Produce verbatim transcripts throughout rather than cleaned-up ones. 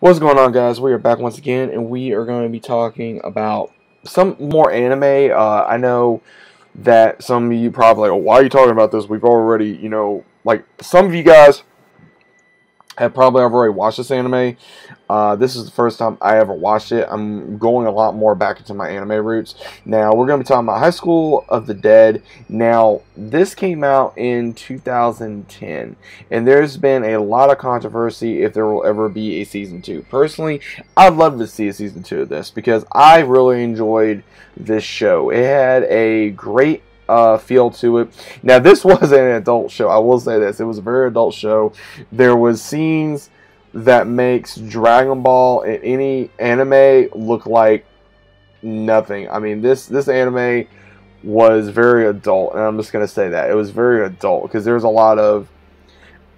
What's going on, guys? We are back once again, and we are going to be talking about some more anime. Uh, I know that some of you probably like, oh, why are you talking about this? We've already, you know, like, some of you guys have probably already watched this anime. Uh, this is the first time I ever watched it. I'm going a lot more back into my anime roots. Now, we're going to be talking about High School of the Dead. Now, this came out in two thousand ten, and there's been a lot of controversy if there will ever be a season two. Personally, I'd love to see a season two of this because I really enjoyed this show. It had a great Uh, feel to it. Now, this was an adult show. I will say this. It was a very adult show. There was scenes that makes Dragon Ball and any anime look like nothing. I mean, this, this anime was very adult, and I'm just going to say that. It was very adult, because there's a lot of,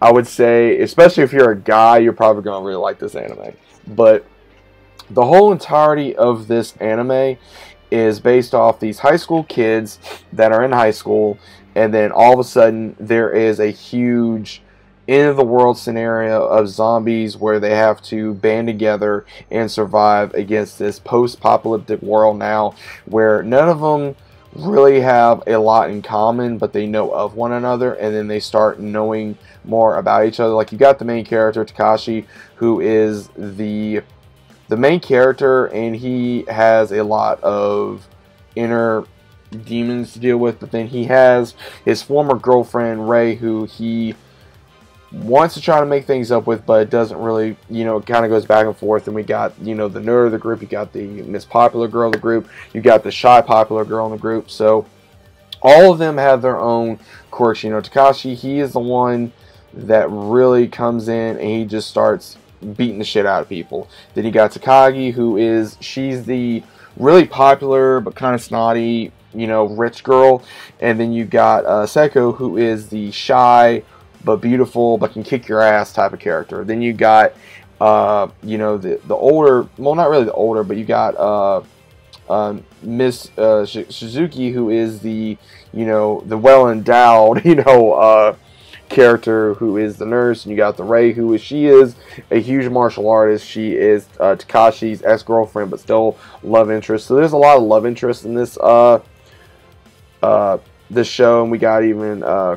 I would say, especially if you're a guy, you're probably going to really like this anime. But the whole entirety of this anime is based off these high school kids that are in high school, and then all of a sudden there is a huge end of the world scenario of zombies where they have to band together and survive against this post-apocalyptic world now where none of them really have a lot in common, but they know of one another, and then they start knowing more about each other. Like, you got the main character, Takashi, who is the The main character, and he has a lot of inner demons to deal with, but then he has his former girlfriend, Rei, who he wants to try to make things up with, but it doesn't really, you know, it kind of goes back and forth. And we got, you know, the nerd of the group, you got the Miss Popular Girl of the group, you got the shy popular girl in the group, so all of them have their own quirks. You know, Takashi, he is the one that really comes in, and he just starts beating the shit out of people. Then you got Takagi, who is, she's the really popular but kind of snotty, you know, rich girl. And then you got uh, Saeko, who is the shy but beautiful but can kick your ass type of character. Then you got, uh, you know, the the older, well, not really the older, but you got uh, um, Miss uh, Shizuka, who is the, you know, the well endowed, you know, uh, character, who is the nurse. And you got the Rei, who is, she is a huge martial artist. She is uh, Takashi's ex-girlfriend, but still love interest. So there's a lot of love interest in this uh, uh, this show. And we got even uh,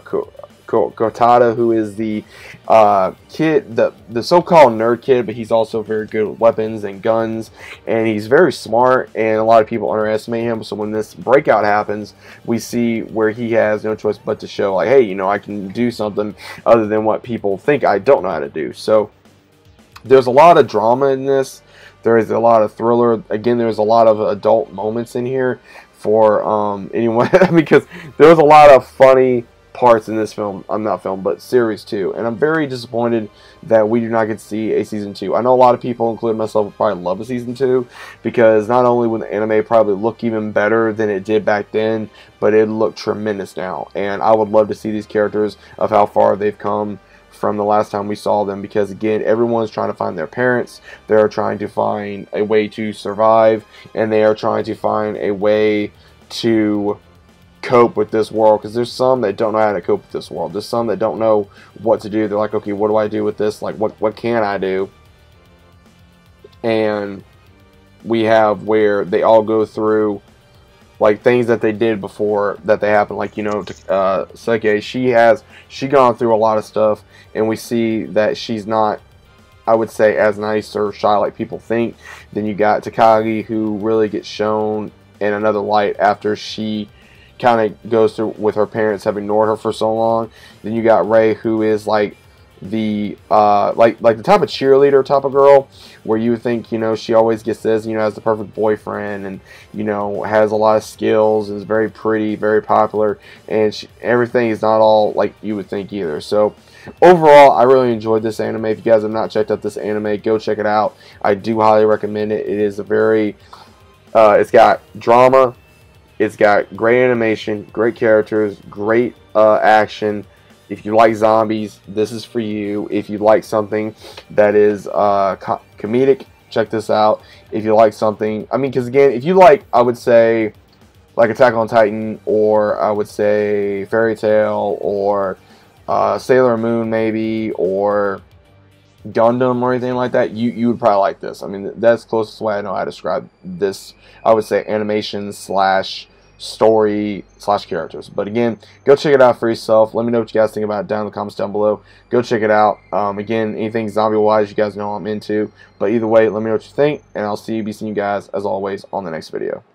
Gotada, who is the uh, kid, the the so-called nerd kid, but he's also very good with weapons and guns, and he's very smart, and a lot of people underestimate him. So when this breakout happens, we see where he has no choice but to show, like, hey, you know, I can do something other than what people think I don't know how to do. So there's a lot of drama in this. There is a lot of thriller. Again, there's a lot of adult moments in here for um, anyone, because there's a lot of funny parts in this film, I'm not film, but series two, and I'm very disappointed that we do not get to see a season two. I know a lot of people, including myself, would probably love a season two, because not only would the anime probably look even better than it did back then, but it looked tremendous now, and I would love to see these characters of how far they've come from the last time we saw them, because again, everyone's trying to find their parents, they're trying to find a way to survive, and they are trying to find a way to cope with this world, because there's some that don't know how to cope with this world. There's some that don't know what to do. They're like, okay, what do I do with this? Like, what what can I do? And we have where they all go through, like, things that they did before that they happened. Like, you know, uh, Saeke, she has, she gone through a lot of stuff, and we see that she's not, I would say, as nice or shy like people think. Then you got Takagi, who really gets shown in another light after she kind of goes through with her parents have ignored her for so long. Then you got Rei, who is like the uh, like like the type of cheerleader type of girl where you think, you know, she always gets this, you know, has the perfect boyfriend, and, you know, has a lot of skills, is very pretty, very popular, and she, everything is not all like you would think either. So overall, I really enjoyed this anime. If you guys have not checked out this anime, go check it out. I do highly recommend it. It is a very uh, it's got drama. It's got great animation, great characters, great uh, action. If you like zombies, this is for you. If you like something that is uh, co comedic, check this out. If you like something, I mean, because again, if you like, I would say, like Attack on Titan, or I would say Fairy Tail, or uh, Sailor Moon maybe, or Gundam or anything like that, you you would probably like this. I mean, that's the closest way I know how to describe this. I would say animation slash story slash characters. But again, go check it out for yourself. Let me know what you guys think about it down in the comments down below. Go check it out. Um, again, anything zombie wise, you guys know I'm into. But either way, let me know what you think, and I'll see you be seeing you guys as always on the next video.